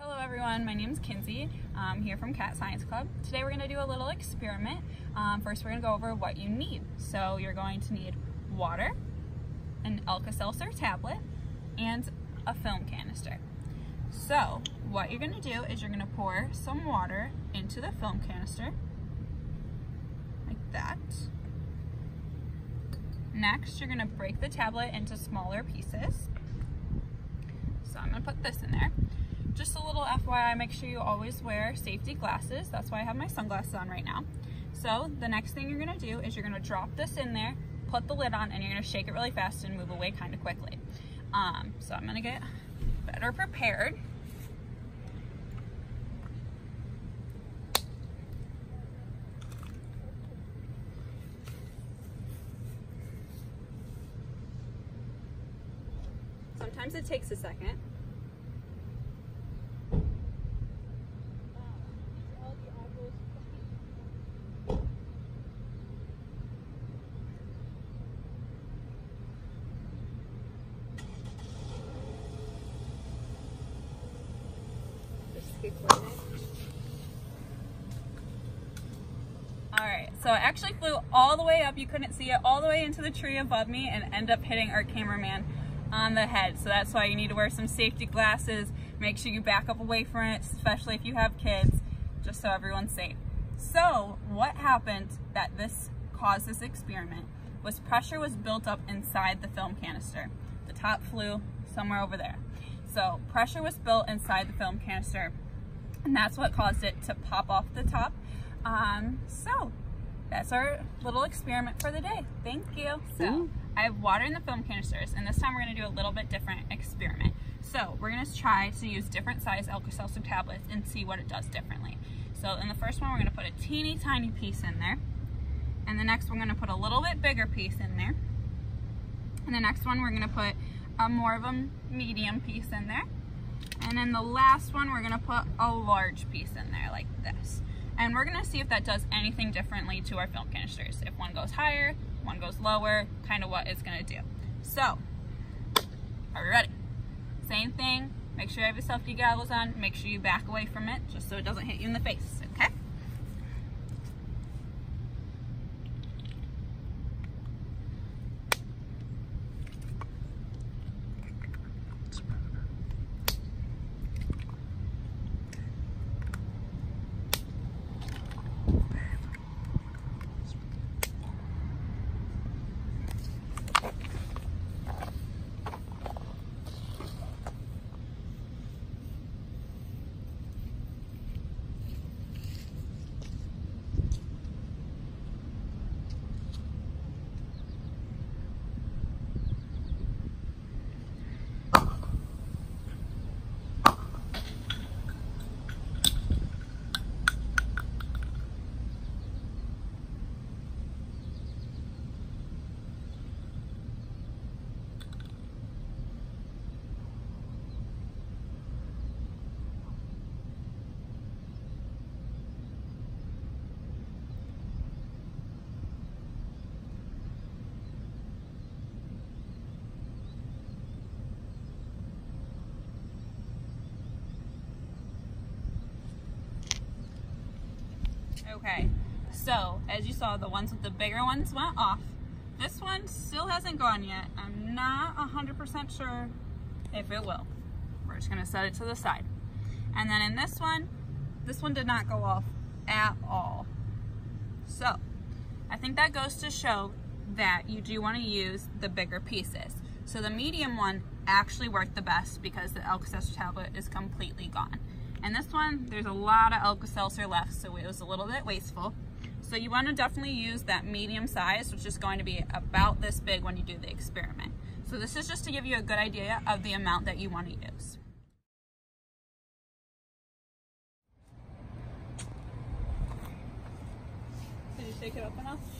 Hello everyone, my name is Kinsey. I'm here from Cat Science Club. Today we're going to do a little experiment. First we're going to go over what you need. So you're going to need water, an Alka-Seltzer tablet, and a film canister. So what you're going to do is you're going to pour some water into the film canister, like that. Next you're going to break the tablet into smaller pieces. So I'm going to put this in there. Just a little FYI, make sure you always wear safety glasses. That's why I have my sunglasses on right now. So the next thing you're going to do is you're going to drop this in there, put the lid on, and you're going to shake it really fast and move away kind of quickly. So I'm going to get better prepared. Sometimes it takes a second. Alright, so it actually flew all the way up, you couldn't see it, all the way into the tree above me and ended up hitting our cameraman on the head. So that's why you need to wear some safety glasses, make sure you back up away from it, especially if you have kids, just so everyone's safe. So what happened that this caused this experiment was pressure was built up inside the film canister. The top flew somewhere over there. So pressure was built inside the film canister, and that's what caused it to pop off the top. So that's our little experiment for the day. Thank you. So I have water in the film canisters, and this time we're going to do a little bit different experiment. So we're going to try to use different size Alka-Seltzer tablets and see what it does differently. So in the first one, we're going to put a teeny tiny piece in there, and the next one, we're going to put a little bit bigger piece in there, and the next one, we're going to put a more of a medium piece in there, and then the last one, we're going to put a large piece in there like this. And we're going to see if that does anything differently to our film canisters. If one goes higher, one goes lower, kind of what it's going to do. So, are we ready? Same thing. Make sure you have your safety goggles on. Make sure you back away from it just so it doesn't hit you in the face, okay? Okay, so as you saw, the ones with the bigger ones went off. This one still hasn't gone yet. I'm not 100% sure if it will. We're just going to set it to the side. And then in this one did not go off at all. So I think that goes to show that you do want to use the bigger pieces. So the medium one actually worked the best because the Alka-Seltzer tablet is completely gone. And this one, there's a lot of Alka-Seltzer left, so it was a little bit wasteful. So you want to definitely use that medium size, which is going to be about this big when you do the experiment. So this is just to give you a good idea of the amount that you want to use. Did you shake it up enough?